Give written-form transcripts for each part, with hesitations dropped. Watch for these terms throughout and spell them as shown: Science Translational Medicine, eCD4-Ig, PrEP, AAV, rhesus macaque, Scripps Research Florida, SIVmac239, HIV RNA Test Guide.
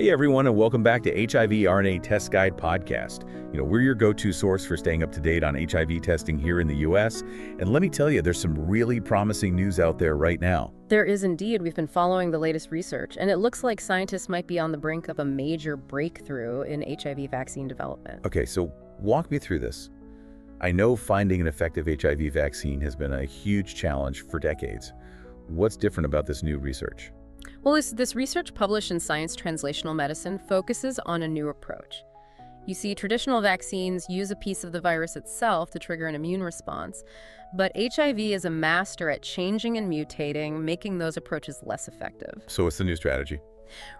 Hey everyone, and welcome back to HIV RNA Test Guide podcast. We're your go-to source for staying up to date on HIV testing here in the US. And let me tell you, there's some really promising news out there right now. There is indeed. We've been following the latest research, and it looks like scientists might be on the brink of a major breakthrough in HIV vaccine development. Okay, so walk me through this. I know finding an effective HIV vaccine has been a huge challenge for decades. What's different about this new research? Well, this research published in Science Translational Medicine focuses on a new approach. You see, traditional vaccines use a piece of the virus itself to trigger an immune response, but HIV is a master at changing and mutating, making those approaches less effective. So what's the new strategy?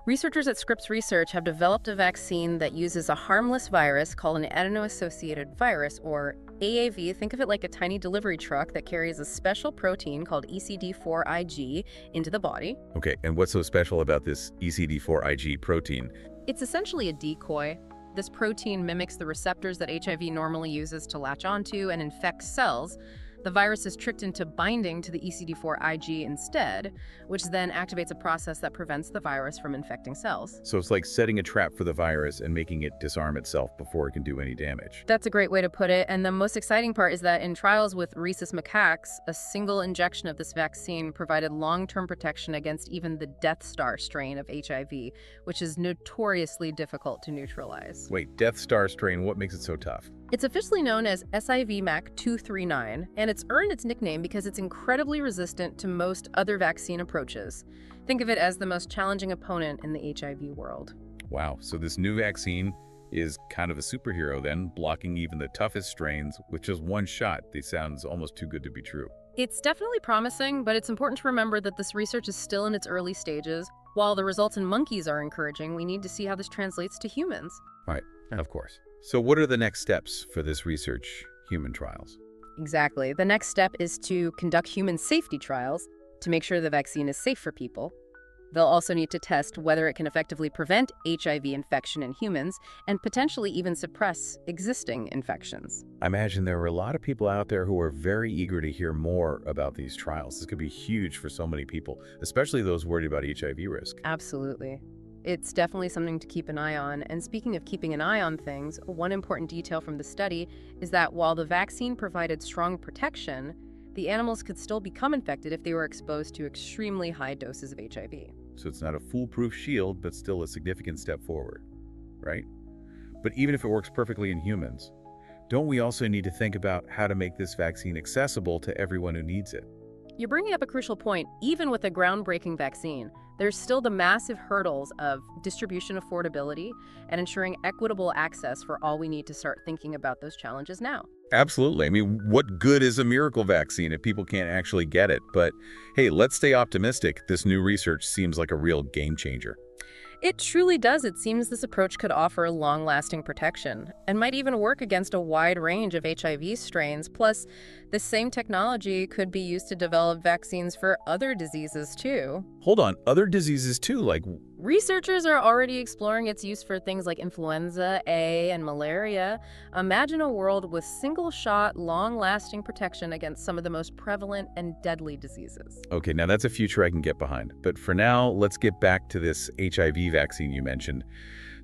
Researchers at Scripps Research have developed a vaccine that uses a harmless virus called an adeno-associated virus, or AAV. Think of it like a tiny delivery truck that carries a special protein called eCD4-Ig into the body. Okay, and what's so special about this eCD4-Ig protein? It's essentially a decoy. This protein mimics the receptors that HIV normally uses to latch onto and infect cells. The virus is tricked into binding to the eCD4-Ig instead, which then activates a process that prevents the virus from infecting cells. So it's like setting a trap for the virus and making it disarm itself before it can do any damage. That's a great way to put it. And the most exciting part is that in trials with rhesus macaques, a single injection of this vaccine provided long-term protection against even the Death Star strain of HIV, which is notoriously difficult to neutralize. Wait, Death Star strain, what makes it so tough? It's officially known as SIVmac239, and it's earned its nickname because it's incredibly resistant to most other vaccine approaches. Think of it as the most challenging opponent in the HIV world. Wow, so this new vaccine is kind of a superhero then, blocking even the toughest strains with just one shot. This sounds almost too good to be true. It's definitely promising, but it's important to remember that this research is still in its early stages. While the results in monkeys are encouraging, we need to see how this translates to humans. Right, of course. So what are the next steps for this research, human trials? Exactly. The next step is to conduct human safety trials to make sure the vaccine is safe for people. They'll also need to test whether it can effectively prevent HIV infection in humans and potentially even suppress existing infections. I imagine there are a lot of people out there who are very eager to hear more about these trials. This could be huge for so many people, especially those worried about HIV risk. Absolutely. It's definitely something to keep an eye on. And speaking of keeping an eye on things, one important detail from the study is that while the vaccine provided strong protection, the animals could still become infected if they were exposed to extremely high doses of HIV. So it's not a foolproof shield, but still a significant step forward, right? But even if it works perfectly in humans, don't we also need to think about how to make this vaccine accessible to everyone who needs it? You're bringing up a crucial point. Even with a groundbreaking vaccine, there's still the massive hurdles of distribution affordability and ensuring equitable access for all. We need to start thinking about those challenges now. Absolutely. I mean, what good is a miracle vaccine if people can't actually get it? But hey, let's stay optimistic. This new research seems like a real game changer. It truly does. It seems this approach could offer long-lasting protection and might even work against a wide range of HIV strains. Plus, the same technology could be used to develop vaccines for other diseases too. Hold on, other diseases too? Like, researchers are already exploring its use for things like influenza A and malaria. Imagine a world with single-shot, long-lasting protection against some of the most prevalent and deadly diseases. Okay, now that's a future I can get behind. But for now, let's get back to this HIV vaccine you mentioned.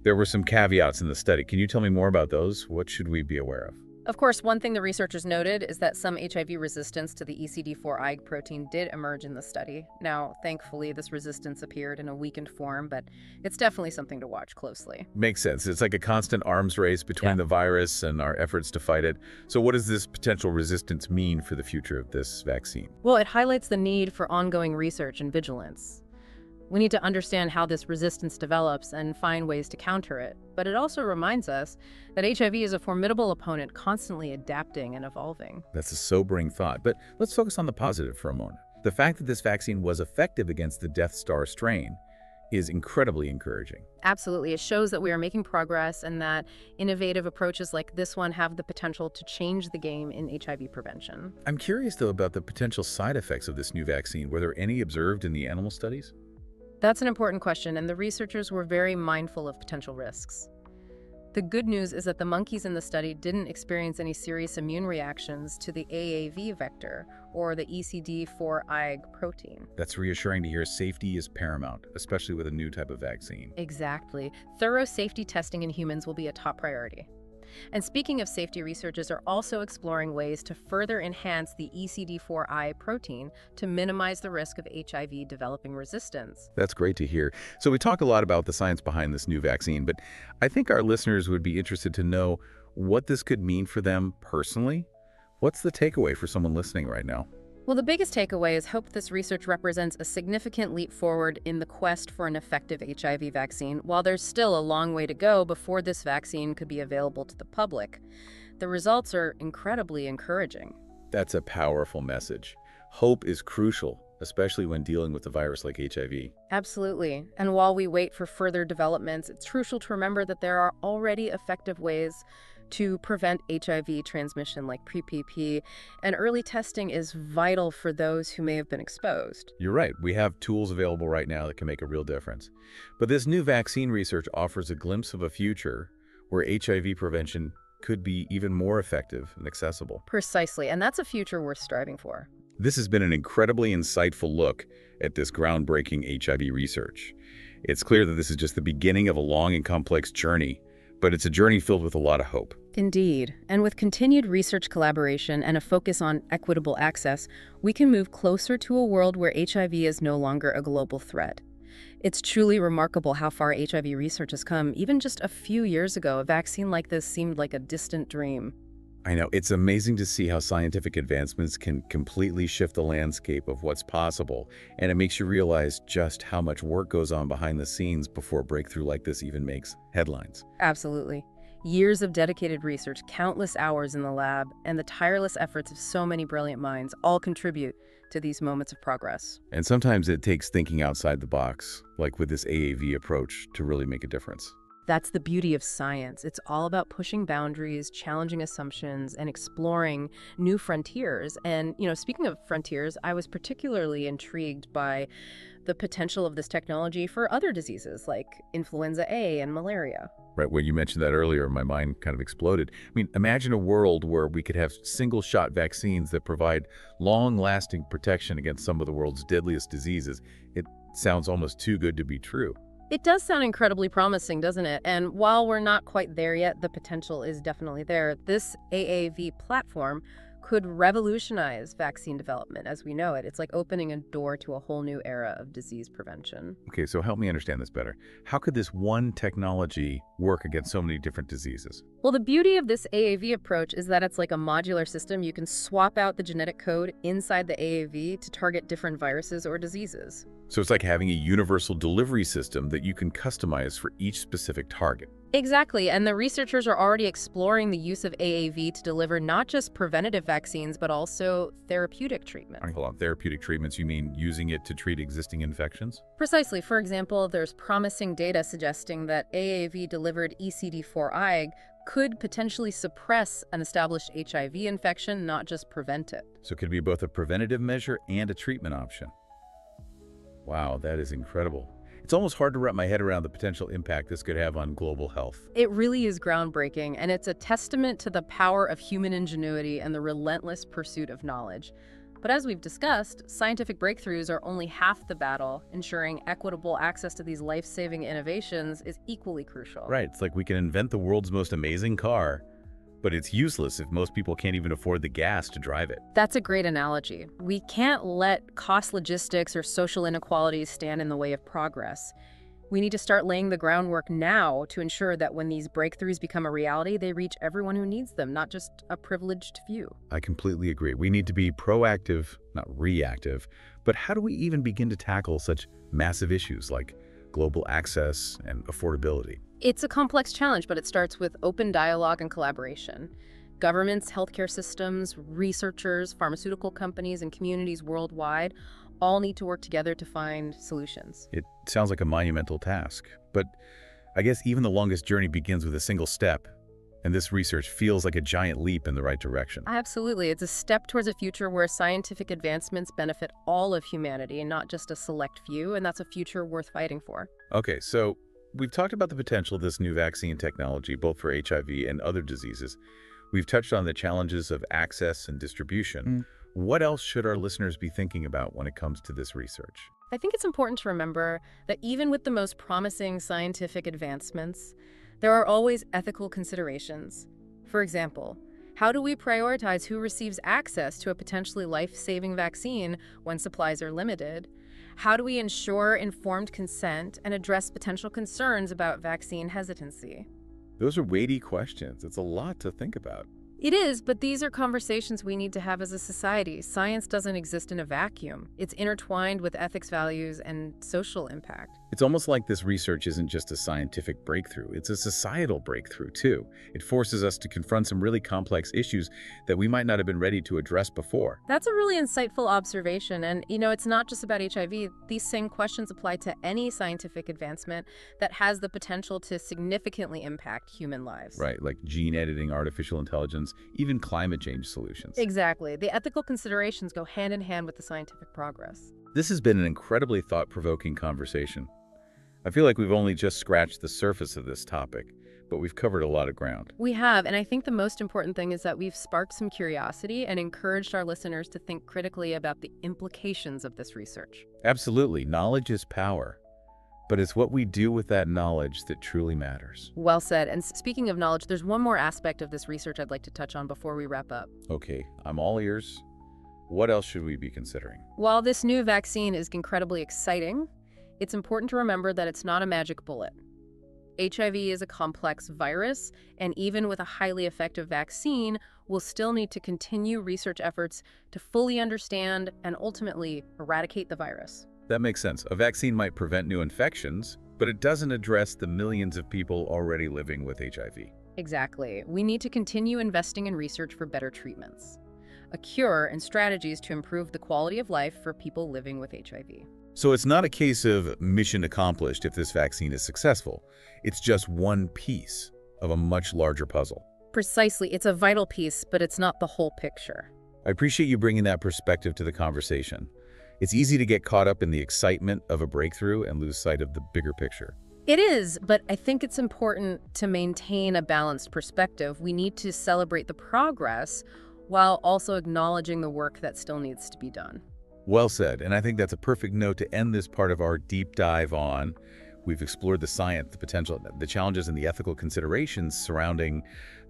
There were some caveats in the study. Can you tell me more about those? What should we be aware of? Of course, one thing the researchers noted is that some HIV resistance to the eCD4-Ig protein did emerge in the study. Now, thankfully, this resistance appeared in a weakened form, but it's definitely something to watch closely. Makes sense. It's like a constant arms race between the virus and our efforts to fight it. So what does this potential resistance mean for the future of this vaccine? Well, it highlights the need for ongoing research and vigilance. We need to understand how this resistance develops and find ways to counter it. But it also reminds us that HIV is a formidable opponent, constantly adapting and evolving. That's a sobering thought, but let's focus on the positive for a moment. The fact that this vaccine was effective against the Death Star strain is incredibly encouraging. Absolutely. It shows that we are making progress and that innovative approaches like this one have the potential to change the game in HIV prevention. I'm curious, though, about the potential side effects of this new vaccine. Were there any observed in the animal studies? That's an important question, and the researchers were very mindful of potential risks. The good news is that the monkeys in the study didn't experience any serious immune reactions to the AAV vector or the eCD4-Ig protein. That's reassuring to hear. Safety is paramount, especially with a new type of vaccine. Exactly. Thorough safety testing in humans will be a top priority. And speaking of safety, researchers are also exploring ways to further enhance the eCD4-Ig protein to minimize the risk of HIV developing resistance. That's great to hear. So we talk a lot about the science behind this new vaccine, but I think our listeners would be interested to know what this could mean for them personally. What's the takeaway for someone listening right now? Well, the biggest takeaway is hope this research represents a significant leap forward in the quest for an effective HIV vaccine, while there's still a long way to go before this vaccine could be available to the public. The results are incredibly encouraging. That's a powerful message. Hope is crucial, especially when dealing with a virus like HIV. Absolutely. And while we wait for further developments, it's crucial to remember that there are already effective ways to prevent HIV transmission, like PrEP, and early testing is vital for those who may have been exposed. You're right. We have tools available right now that can make a real difference. But this new vaccine research offers a glimpse of a future where HIV prevention could be even more effective and accessible. Precisely, and that's a future worth striving for. This has been an incredibly insightful look at this groundbreaking HIV research. It's clear that this is just the beginning of a long and complex journey, but it's a journey filled with a lot of hope. Indeed. And with continued research collaboration and a focus on equitable access, we can move closer to a world where HIV is no longer a global threat. It's truly remarkable how far HIV research has come. Even just a few years ago, a vaccine like this seemed like a distant dream. I know. It's amazing to see how scientific advancements can completely shift the landscape of what's possible, and it makes you realize just how much work goes on behind the scenes before a breakthrough like this even makes headlines. Absolutely. Years of dedicated research, countless hours in the lab, and the tireless efforts of so many brilliant minds all contribute to these moments of progress. And sometimes it takes thinking outside the box, like with this AAV approach, to really make a difference. That's the beauty of science. It's all about pushing boundaries, challenging assumptions, and exploring new frontiers. And, you know, speaking of frontiers, I was particularly intrigued by the potential of this technology for other diseases like influenza A and malaria. Right. When you mentioned that earlier, my mind kind of exploded. I mean, imagine a world where we could have single-shot vaccines that provide long-lasting protection against some of the world's deadliest diseases. It sounds almost too good to be true. It does sound incredibly promising, doesn't it? And while we're not quite there yet, the potential is definitely there. This AAV platform could revolutionize vaccine development as we know it. It's like opening a door to a whole new era of disease prevention. Okay, so help me understand this better. How could this one technology work against so many different diseases? Well, the beauty of this AAV approach is that it's like a modular system. You can swap out the genetic code inside the AAV to target different viruses or diseases. So it's like having a universal delivery system that you can customize for each specific target. Exactly, and the researchers are already exploring the use of AAV to deliver not just preventative vaccines, but also therapeutic treatments. Hold on, therapeutic treatments, you mean using it to treat existing infections? Precisely. For example, there's promising data suggesting that AAV-delivered eCD4-Ig could potentially suppress an established HIV infection, not just prevent it. So it could be both a preventative measure and a treatment option. Wow, that is incredible. It's almost hard to wrap my head around the potential impact this could have on global health. It really is groundbreaking, and it's a testament to the power of human ingenuity and the relentless pursuit of knowledge. But as we've discussed, scientific breakthroughs are only half the battle. Ensuring equitable access to these life-saving innovations is equally crucial. Right. It's like we can invent the world's most amazing car, but it's useless if most people can't even afford the gas to drive it. That's a great analogy. We can't let cost, logistics, or social inequalities stand in the way of progress. We need to start laying the groundwork now to ensure that when these breakthroughs become a reality, they reach everyone who needs them, not just a privileged few. I completely agree. We need to be proactive, not reactive. But how do we even begin to tackle such massive issues like global access and affordability? It's a complex challenge, but it starts with open dialogue and collaboration. Governments, healthcare systems, researchers, pharmaceutical companies, and communities worldwide all need to work together to find solutions. It sounds like a monumental task, but I guess even the longest journey begins with a single step, and this research feels like a giant leap in the right direction. Absolutely. It's a step towards a future where scientific advancements benefit all of humanity and not just a select few, and that's a future worth fighting for. Okay, so we've talked about the potential of this new vaccine technology, both for HIV and other diseases. We've touched on the challenges of access and distribution. What else should our listeners be thinking about when it comes to this research? I think it's important to remember that even with the most promising scientific advancements, there are always ethical considerations. For example, how do we prioritize who receives access to a potentially life-saving vaccine when supplies are limited? How do we ensure informed consent and address potential concerns about vaccine hesitancy? Those are weighty questions. It's a lot to think about. It is, but these are conversations we need to have as a society. Science doesn't exist in a vacuum. It's intertwined with ethics, values, and social impact. It's almost like this research isn't just a scientific breakthrough. It's a societal breakthrough, too. It forces us to confront some really complex issues that we might not have been ready to address before. That's a really insightful observation. And, you know, it's not just about HIV. These same questions apply to any scientific advancement that has the potential to significantly impact human lives. Right, like gene editing, artificial intelligence, even climate change solutions. Exactly. The ethical considerations go hand in hand with the scientific progress. This has been an incredibly thought-provoking conversation. I feel like we've only just scratched the surface of this topic, but we've covered a lot of ground. We have, and I think the most important thing is that we've sparked some curiosity and encouraged our listeners to think critically about the implications of this research. Absolutely. Knowledge is power. But it's what we do with that knowledge that truly matters. Well said. And speaking of knowledge, there's one more aspect of this research I'd like to touch on before we wrap up. Okay, I'm all ears. What else should we be considering? While this new vaccine is incredibly exciting, it's important to remember that it's not a magic bullet. HIV is a complex virus, and even with a highly effective vaccine, we'll still need to continue research efforts to fully understand and ultimately eradicate the virus. That makes sense. A vaccine might prevent new infections, but it doesn't address the millions of people already living with HIV. Exactly. We need to continue investing in research for better treatments, a cure, and strategies to improve the quality of life for people living with HIV. So it's not a case of mission accomplished if this vaccine is successful. It's just one piece of a much larger puzzle. Precisely. It's a vital piece, but it's not the whole picture. I appreciate you bringing that perspective to the conversation. It's easy to get caught up in the excitement of a breakthrough and lose sight of the bigger picture. It is, but I think it's important to maintain a balanced perspective. We need to celebrate the progress while also acknowledging the work that still needs to be done. Well said, and I think that's a perfect note to end this part of our deep dive on. We've explored the science, the potential, the challenges, and the ethical considerations surrounding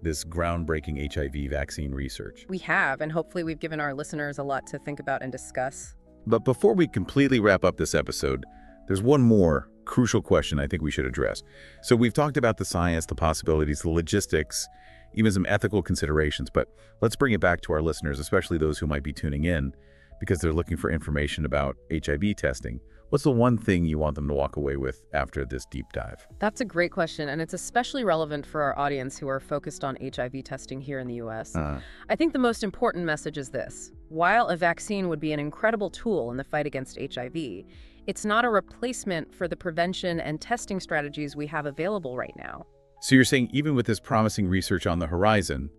this groundbreaking HIV vaccine research. We have, and hopefully we've given our listeners a lot to think about and discuss. But before we completely wrap up this episode, there's one more crucial question I think we should address. So we've talked about the science, the possibilities, the logistics, even some ethical considerations, but let's bring it back to our listeners, especially those who might be tuning in because they're looking for information about HIV testing. What's the one thing you want them to walk away with after this deep dive? That's a great question, and it's especially relevant for our audience who are focused on HIV testing here in the US. I think the most important message is this. While a vaccine would be an incredible tool in the fight against HIV, it's not a replacement for the prevention and testing strategies we have available right now. So you're saying even with this promising research on the horizon,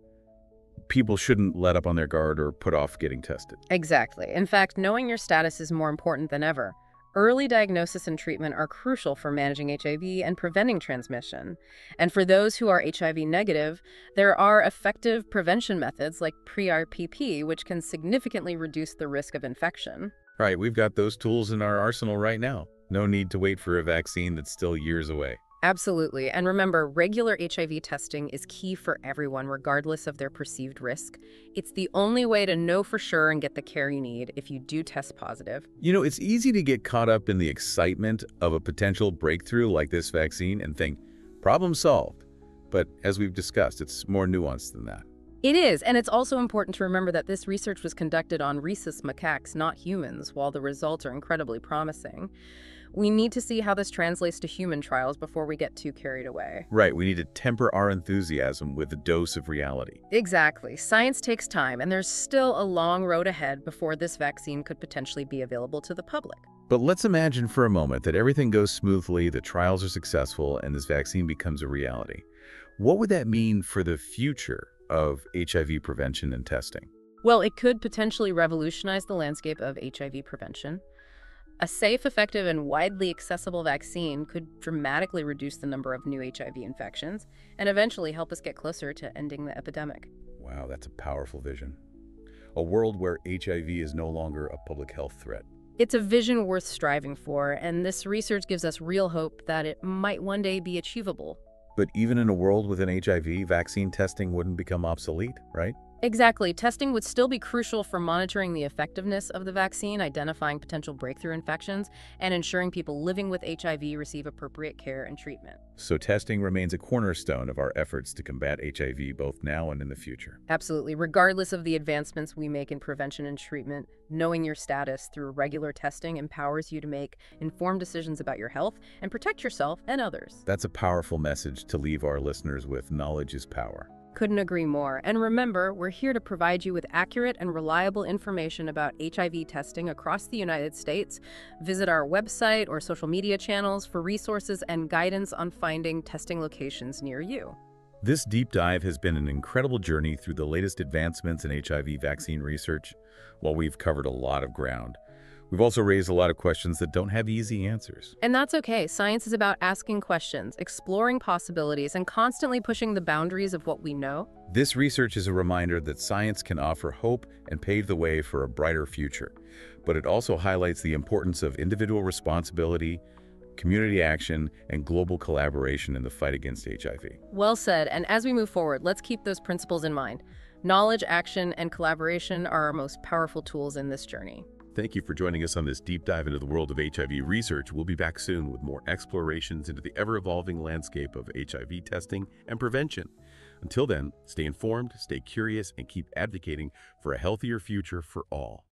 people shouldn't let up on their guard or put off getting tested? Exactly. In fact, knowing your status is more important than ever. Early diagnosis and treatment are crucial for managing HIV and preventing transmission. And for those who are HIV negative, there are effective prevention methods like PrEP, which can significantly reduce the risk of infection. Right, we've got those tools in our arsenal right now. No need to wait for a vaccine that's still years away. Absolutely. And remember, regular HIV testing is key for everyone, regardless of their perceived risk. It's the only way to know for sure and get the care you need if you do test positive. You know, it's easy to get caught up in the excitement of a potential breakthrough like this vaccine and think, problem solved. But as we've discussed, it's more nuanced than that. It is, and it's also important to remember that this research was conducted on rhesus macaques, not humans, while the results are incredibly promising. We need to see how this translates to human trials before we get too carried away. Right, we need to temper our enthusiasm with a dose of reality. Exactly. Science takes time, and there's still a long road ahead before this vaccine could potentially be available to the public. But let's imagine for a moment that everything goes smoothly, the trials are successful, and this vaccine becomes a reality. What would that mean for the future of HIV prevention and testing? Well, it could potentially revolutionize the landscape of HIV prevention. A safe, effective, and widely accessible vaccine could dramatically reduce the number of new HIV infections and eventually help us get closer to ending the epidemic. Wow, that's a powerful vision. A world where HIV is no longer a public health threat. It's a vision worth striving for, and this research gives us real hope that it might one day be achievable. But even in a world with an HIV, vaccine testing wouldn't become obsolete, right? Exactly. Testing would still be crucial for monitoring the effectiveness of the vaccine, identifying potential breakthrough infections, and ensuring people living with HIV receive appropriate care and treatment. So testing remains a cornerstone of our efforts to combat HIV both now and in the future. Absolutely. Regardless of the advancements we make in prevention and treatment, knowing your status through regular testing empowers you to make informed decisions about your health and protect yourself and others. That's a powerful message to leave our listeners with. Knowledge is power. Couldn't agree more. And remember, we're here to provide you with accurate and reliable information about HIV testing across the United States. Visit our website or social media channels for resources and guidance on finding testing locations near you. This deep dive has been an incredible journey through the latest advancements in HIV vaccine research. While we've covered a lot of ground, we've also raised a lot of questions that don't have easy answers. And that's okay. Science is about asking questions, exploring possibilities, and constantly pushing the boundaries of what we know. This research is a reminder that science can offer hope and pave the way for a brighter future. But it also highlights the importance of individual responsibility, community action, and global collaboration in the fight against HIV. Well said. And as we move forward, let's keep those principles in mind. Knowledge, action, and collaboration are our most powerful tools in this journey. Thank you for joining us on this deep dive into the world of HIV research. We'll be back soon with more explorations into the ever-evolving landscape of HIV testing and prevention. Until then, stay informed, stay curious, and keep advocating for a healthier future for all.